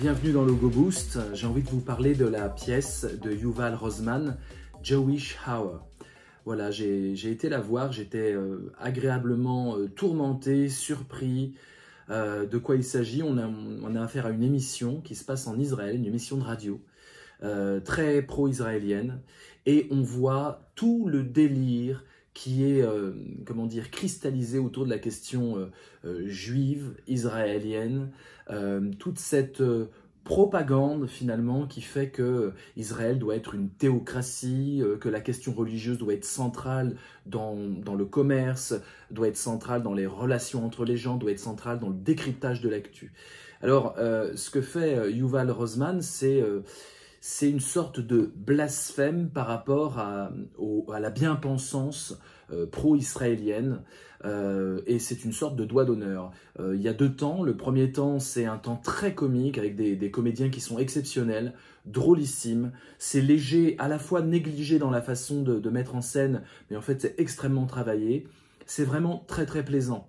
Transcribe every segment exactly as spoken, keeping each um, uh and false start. Bienvenue dans Logo Boost. J'ai envie de vous parler de la pièce de Yuval Rozman, Jewish Hour. Voilà, j'ai été la voir, j'étais euh, agréablement euh, tourmenté, surpris euh, de quoi il s'agit. On a, on a affaire à une émission qui se passe en Israël, une émission de radio, euh, très pro-israélienne, et on voit tout le délire qui est, euh, comment dire, cristallisé autour de la question euh, euh, juive, israélienne, euh, toute cette euh, propagande finalement qui fait que Israël doit être une théocratie, euh, que la question religieuse doit être centrale dans, dans le commerce, doit être centrale dans les relations entre les gens, doit être centrale dans le décryptage de l'actu. Alors, euh, ce que fait Yuval Rozman, c'est... Euh, C'est une sorte de blasphème par rapport à, au, à la bien-pensance euh, pro-israélienne euh, et c'est une sorte de doigt d'honneur. Euh, il y a deux temps. Le premier temps, c'est un temps très comique avec des, des comédiens qui sont exceptionnels, drôlissimes. C'est léger, à la fois négligé dans la façon de, de mettre en scène, mais en fait, c'est extrêmement travaillé. C'est vraiment très, très plaisant.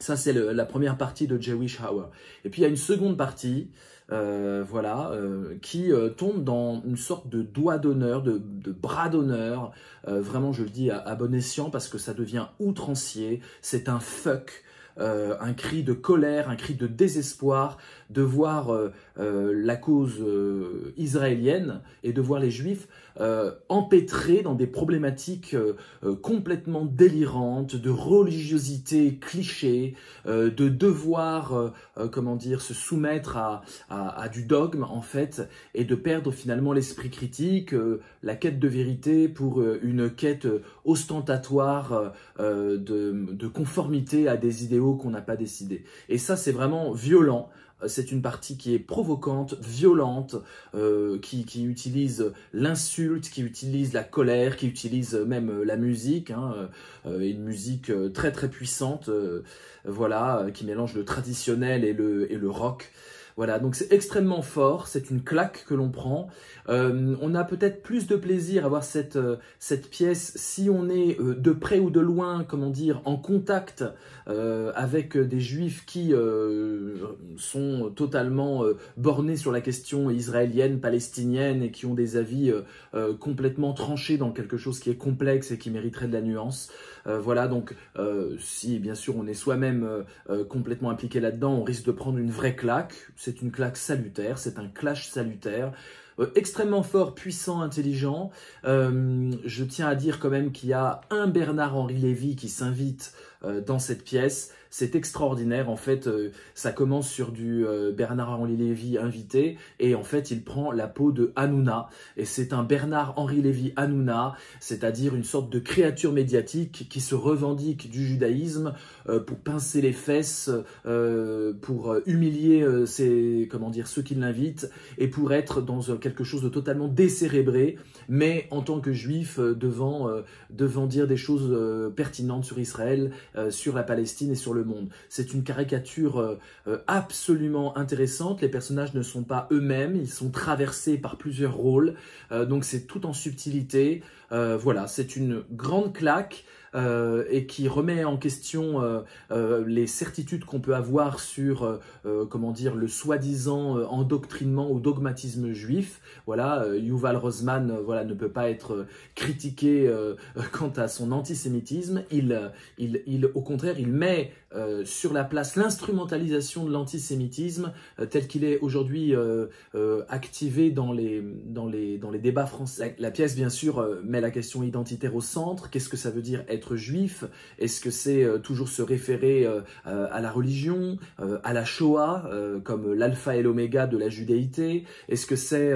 Ça, c'est la première partie de Jewish Hour. Et puis, il y a une seconde partie euh, voilà, euh, qui euh, tombe dans une sorte de doigt d'honneur, de, de bras d'honneur. Euh, vraiment, je le dis à, à bon escient parce que ça devient outrancier. C'est un fuck, euh, un cri de colère, un cri de désespoir de voir euh, euh, la cause euh, israélienne et de voir les Juifs Euh, empêtrés dans des problématiques euh, euh, complètement délirantes, de religiosité cliché, euh, de devoir, euh, euh, comment dire, se soumettre à, à, à du dogme en fait, et de perdre finalement l'esprit critique, euh, la quête de vérité pour euh, une quête ostentatoire euh, de, de conformité à des idéaux qu'on n'a pas décidés. Et ça, c'est vraiment violent. C'est une partie qui est provocante, violente, euh, qui, qui utilise l'insulte, qui utilise la colère, qui utilise même la musique, hein, euh, une musique très très puissante, euh, voilà, qui mélange le traditionnel et le, et le rock. Voilà, donc c'est extrêmement fort, c'est une claque que l'on prend. Euh, on a peut-être plus de plaisir à voir cette, euh, cette pièce si on est euh, de près ou de loin, comment dire, en contact euh, avec des juifs qui euh, sont totalement euh, bornés sur la question israélienne, palestinienne et qui ont des avis euh, euh, complètement tranchés dans quelque chose qui est complexe et qui mériterait de la nuance. Euh, voilà, donc euh, si bien sûr on est soi-même euh, complètement impliqué là-dedans, on risque de prendre une vraie claque. C'est une claque salutaire, c'est un clash salutaire, euh, extrêmement fort, puissant, intelligent. Euh, je tiens à dire quand même qu'il y a un Bernard-Henri Lévy qui s'invite euh, dans cette pièce. C'est extraordinaire, en fait, euh, ça commence sur du euh, Bernard-Henri Lévy invité, et en fait, il prend la peau de Hanouna. Et c'est un Bernard-Henri Lévy Hanouna, c'est-à-dire une sorte de créature médiatique qui se revendique du judaïsme euh, pour pincer les fesses, euh, pour humilier euh, ses comment dire, ceux qui l'invitent, et pour être dans quelque chose de totalement décérébré, mais en tant que juif, devant, euh, devant dire des choses euh, pertinentes sur Israël, euh, sur la Palestine et sur le monde. C'est une caricature euh, absolument intéressante. Les personnages ne sont pas eux-mêmes, ils sont traversés par plusieurs rôles, euh, donc c'est tout en subtilité. Euh, voilà, c'est une grande claque. Euh, et qui remet en question euh, euh, les certitudes qu'on peut avoir sur euh, comment dire, le soi-disant euh, endoctrinement ou dogmatisme juif. Voilà, euh, Yuval Rozman euh, voilà, ne peut pas être critiqué euh, quant à son antisémitisme. Il, il, il, au contraire, il met euh, sur la place l'instrumentalisation de l'antisémitisme euh, tel qu'il est aujourd'hui euh, euh, activé dans les, dans, les, dans les débats français. La, la pièce, bien sûr, euh, met la question identitaire au centre. Qu'est-ce que ça veut dire être Être juif? Est-ce que c'est toujours se référer à la religion, à la Shoah, comme l'alpha et l'oméga de la judéité? Est-ce que c'est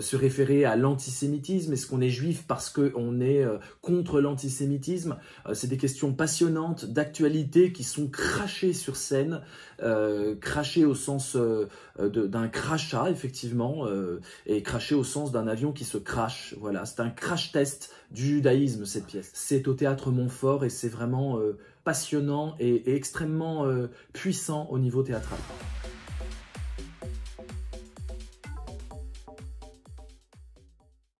se référer à l'antisémitisme? Est-ce qu'on est juif parce qu'on est contre l'antisémitisme? C'est des questions passionnantes, d'actualité, qui sont crachées sur scène, crachées au sens d'un crachat, effectivement, et crachées au sens d'un avion qui se crache. Voilà, c'est un crash test du judaïsme, cette pièce. C'est au théâtre Monfort et c'est vraiment euh, passionnant et, et extrêmement euh, puissant au niveau théâtral.